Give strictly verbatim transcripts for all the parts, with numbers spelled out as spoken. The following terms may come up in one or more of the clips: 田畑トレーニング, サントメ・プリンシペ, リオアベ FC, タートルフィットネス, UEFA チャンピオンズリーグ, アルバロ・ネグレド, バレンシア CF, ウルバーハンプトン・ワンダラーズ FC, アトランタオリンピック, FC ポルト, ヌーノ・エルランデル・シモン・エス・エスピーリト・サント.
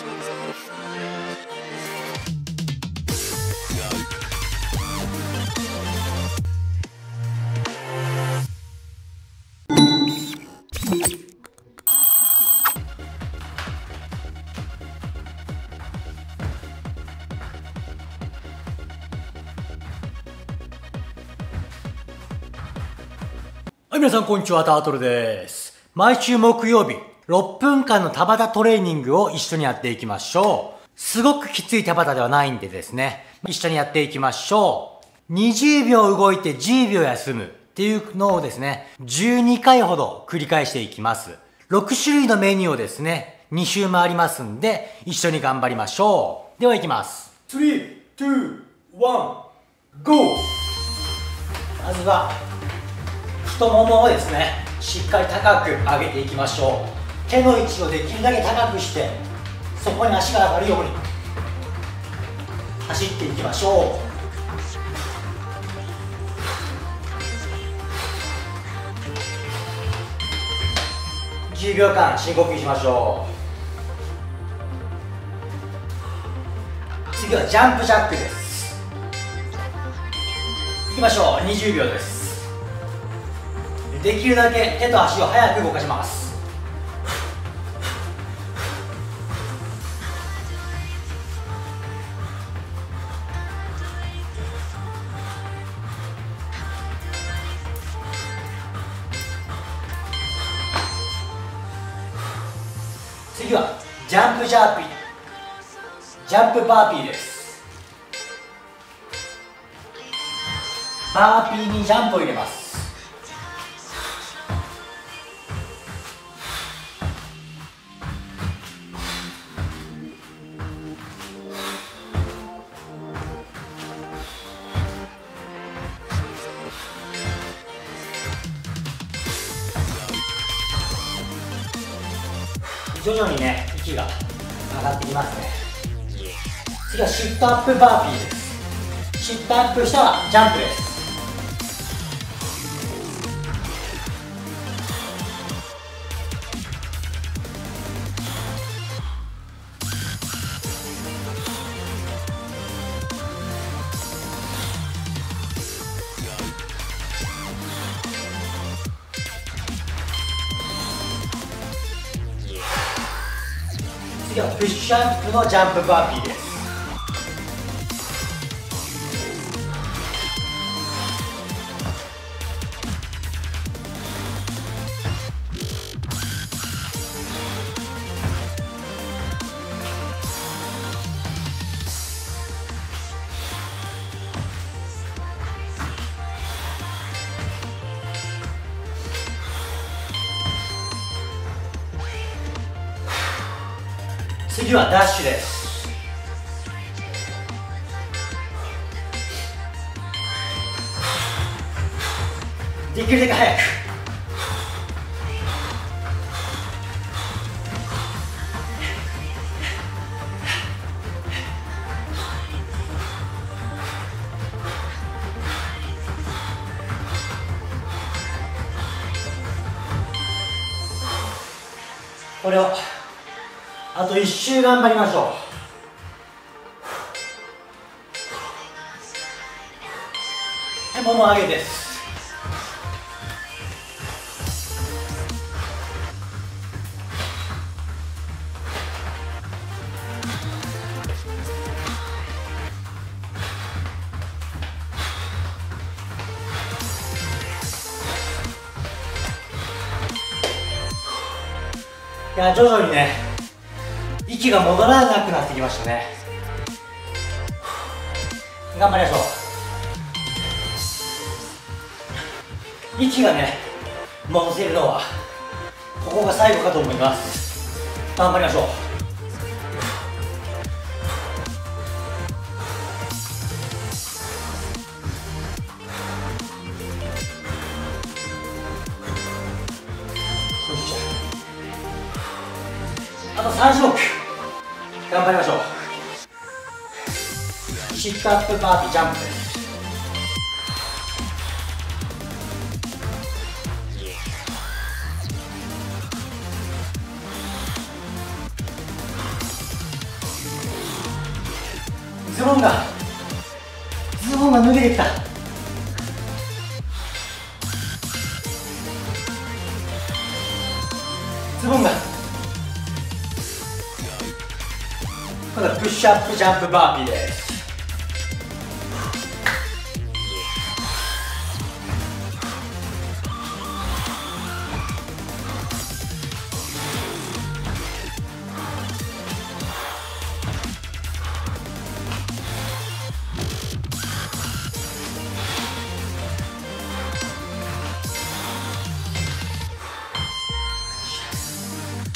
はい、皆さんこんにちは、タートルです。毎週木曜日、ろっぷんかんの田畑トレーニングを一緒にやっていきましょう。すごくきつい田畑ではないんでですね、一緒にやっていきましょう。にじゅうびょう動いてじゅうびょう休むっていうのをですね、じゅうにかいほど繰り返していきます。ろくしゅるいのメニューをですね、にしゅう回りますんで、一緒に頑張りましょう。ではいきます。スリー、ツー、ワン、ゴー! まずは、太ももをですね、しっかり高く上げていきましょう。手の位置をできるだけ高くして、そこに足が上がるように走っていきましょう。じゅうびょうかん深呼吸しましょう。次はジャンプジャックです。いきましょう。にじゅうびょうです。できるだけ手と足を速く動かします。次はジャンプジャーピージャンプバーピーです。バーピーにジャンプを入れます。徐々にね、息が上がってきますね。次はシットアップバーピーです。シットアップしたらジャンプです。次はプッシュアップのジャンプバーピーです。次はダッシュです。できるだけ速く。これをあといっしゅう頑張りましょう。もも上げです。いや、徐々にね、息が戻らなくなってきましたね。頑張りましょう。息がね、戻せるのはここが最後かと思います。頑張りましょう。あとさんしゅもく頑張りましょう。シットアップバーピージャンプです。ロンがズボンが脱げてきた。ズボンが今度はプッシュアップジャンプバーピーです。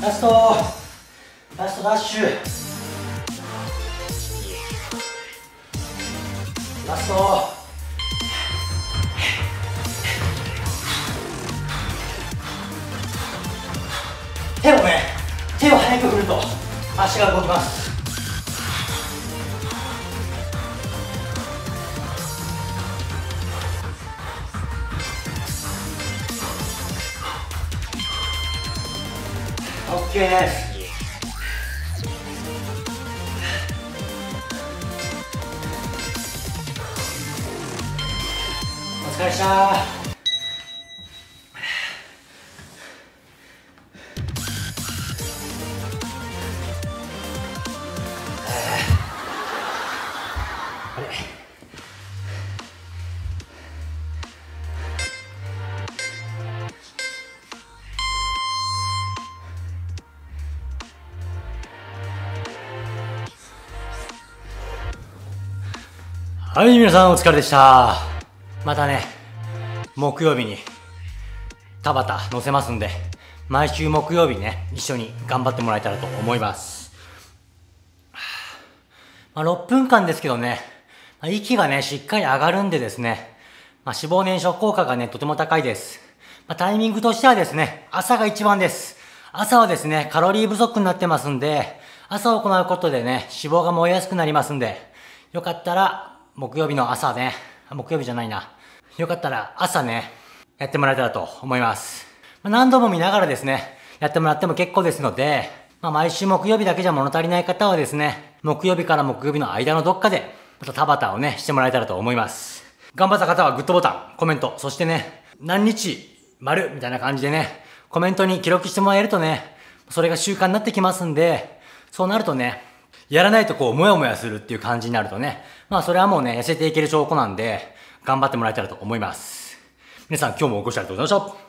ラストラストダッシュラスト手をね手を早く振ると足が動きます。オッケーです。お疲れっした。あれはい、皆さんお疲れでした。またね、木曜日に田畑載せますんで、毎週木曜日ね、一緒に頑張ってもらえたらと思います。まあ、ろっぷんかんですけどね、まあ、息がね、しっかり上がるんでですね、まあ、脂肪燃焼効果がね、とても高いです。まあ、タイミングとしてはですね、朝が一番です。朝はですね、カロリー不足になってますんで、朝を行うことでね、脂肪が燃えやすくなりますんで、よかったら、木曜日の朝ね、木曜日じゃないな。よかったら朝ね、やってもらえたらと思います。何度も見ながらですね、やってもらっても結構ですので、まあ、毎週木曜日だけじゃ物足りない方はですね、木曜日から木曜日の間のどっかで、また田畑をね、してもらえたらと思います。頑張った方はグッドボタン、コメント、そしてね、何日丸みたいな感じでね、コメントに記録してもらえるとね、それが習慣になってきますんで、そうなるとね、やらないとこう、もやもやするっていう感じになるとね。まあ、それはもうね、痩せていける証拠なんで、頑張ってもらえたらと思います。皆さん、今日もご視聴ありがとうございました。